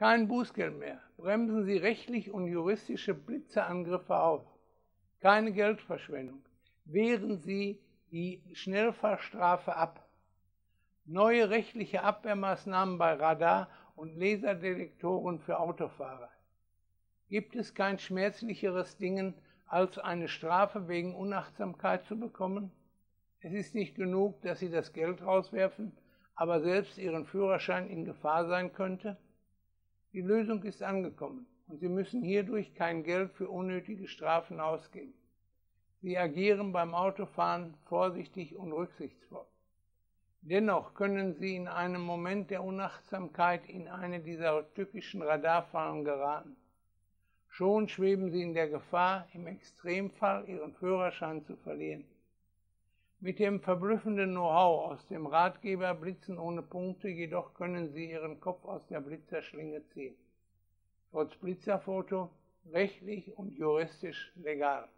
Kein Bußgeld mehr. Bremsen Sie rechtlich und juristische Blitzerangriffe auf. Keine Geldverschwendung. Wehren Sie die Schnellfahrstrafe ab. Neue rechtliche Abwehrmaßnahmen bei Radar- und Laserdetektoren für Autofahrer. Gibt es kein schmerzlicheres Dingen, als eine Strafe wegen Unachtsamkeit zu bekommen? Es ist nicht genug, dass Sie das Geld rauswerfen, aber selbst Ihren Führerschein in Gefahr sein könnte? Die Lösung ist angekommen und Sie müssen hierdurch kein Geld für unnötige Strafen ausgeben. Sie agieren beim Autofahren vorsichtig und rücksichtsvoll. Dennoch können Sie in einem Moment der Unachtsamkeit in eine dieser tückischen Radarfallen geraten. Schon schweben Sie in der Gefahr, im Extremfall Ihren Führerschein zu verlieren. Mit dem verblüffenden Know-how aus dem Ratgeber Blitzen ohne Punkte jedoch können Sie Ihren Kopf aus der Blitzerschlinge ziehen. Trotz Blitzerfoto rechtlich und juristisch legal.